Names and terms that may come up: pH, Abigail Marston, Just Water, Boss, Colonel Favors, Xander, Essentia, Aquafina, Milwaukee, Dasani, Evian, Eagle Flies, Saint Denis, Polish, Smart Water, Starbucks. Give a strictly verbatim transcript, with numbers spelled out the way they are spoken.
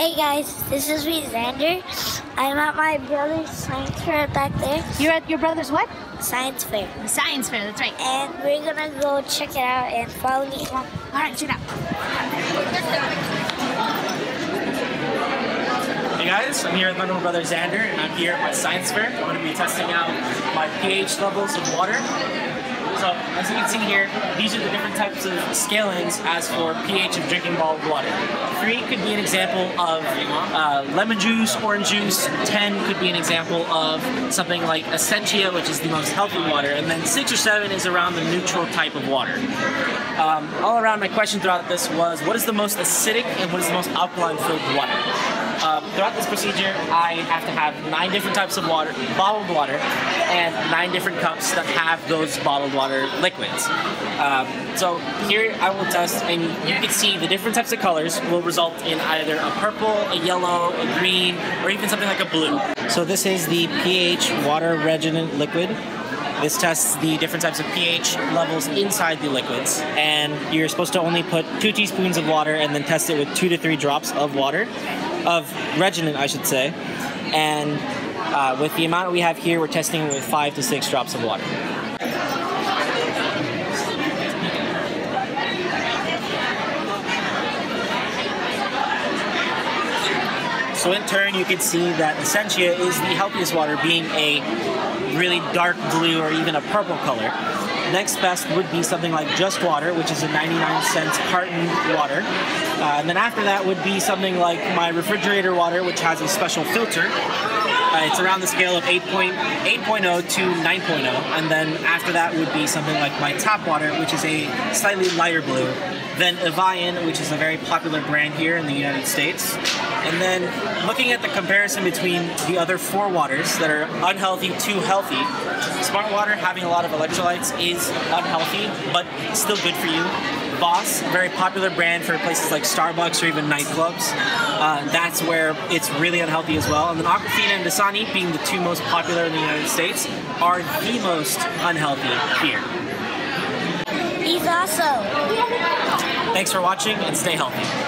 Hey guys, this is me, Xander. I'm at my brother's science fair back there. You're at your brother's what? Science fair. Science fair, that's right. And we're gonna go check it out and follow me along. All right, check it out. Hey guys, I'm here with my little brother Xander, and I'm here at my science fair. I'm gonna be testing out my pH levels of water. So, as you can see here, these are the different types of scalings as for pH of drinking bottled water. three could be an example of uh, lemon juice, orange juice. ten could be an example of something like Essentia, which is the most healthy water. And then six or seven is around the neutral type of water. Um, all around, my question throughout this was, what is the most acidic and what is the most alkaline-filled water? Um, throughout this procedure, I have to have nine different types of water, bottled water, and nine different cups that have those bottled water liquids. Um, so here I will test, and you can see the different types of colors will result in either a purple, a yellow, a green, or even something like a blue. So this is the pH water reagent liquid. This tests the different types of pH levels inside the liquids, and you're supposed to only put two teaspoons of water and then test it with two to three drops of water. Of reagent, I should say, and uh, with the amount we have here, we're testing with five to six drops of water. So in turn, you can see that Essentia is the healthiest water, being a really dark blue or even a purple color. Next best would be something like Just Water, which is a ninety-nine cents carton water. Uh, and then after that would be something like my refrigerator water, which has a special filter. Uh, it's around the scale of eight point oh to nine point oh. And then after that would be something like my tap water, which is a slightly lighter blue. Then Evian, which is a very popular brand here in the United States. And then looking at the comparison between the other four waters that are unhealthy to healthy, Smart Water, having a lot of electrolytes, is unhealthy, but still good for you. Boss, a very popular brand for places like Starbucks or even nightclubs. Uh, that's where it's really unhealthy as well. And then Aquafina and Dasani, being the two most popular in the United States, are the most unhealthy here. He's awesome. Thanks for watching and stay healthy.